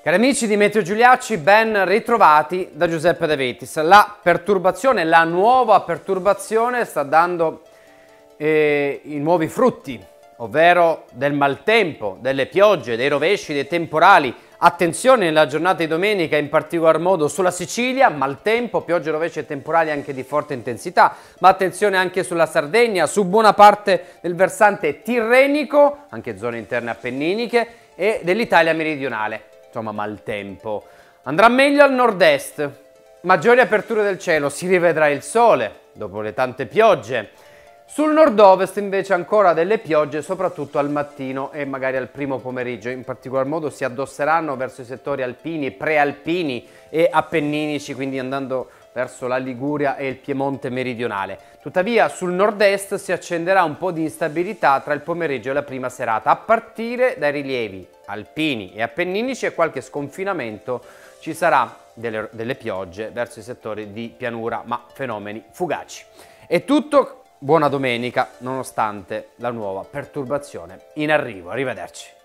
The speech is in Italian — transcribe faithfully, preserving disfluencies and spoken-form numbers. Cari amici di Meteo Giuliacci, ben ritrovati da Giuseppe De Vittis. La perturbazione, la nuova perturbazione sta dando eh, i nuovi frutti, ovvero del maltempo, delle piogge, dei rovesci, dei temporali. Attenzione nella giornata di domenica, in particolar modo sulla Sicilia, maltempo, piogge, rovesci e temporali anche di forte intensità, ma attenzione anche sulla Sardegna, su buona parte del versante tirrenico, anche zone interne appenniniche e dell'Italia meridionale. Insomma, maltempo. Andrà meglio al nord-est, maggiori aperture del cielo, si rivedrà il sole dopo le tante piogge. Sul nord-ovest invece ancora delle piogge, soprattutto al mattino e magari al primo pomeriggio. In particolar modo si addosseranno verso i settori alpini, prealpini e appenninici, quindi andando verso la Liguria e il Piemonte meridionale. Tuttavia sul nord-est si accenderà un po' di instabilità tra il pomeriggio e la prima serata, a partire dai rilievi alpini e appenninici, e qualche sconfinamento ci sarà delle, delle piogge verso i settori di pianura, ma fenomeni fugaci. È tutto. Buona domenica, nonostante la nuova perturbazione in arrivo. Arrivederci.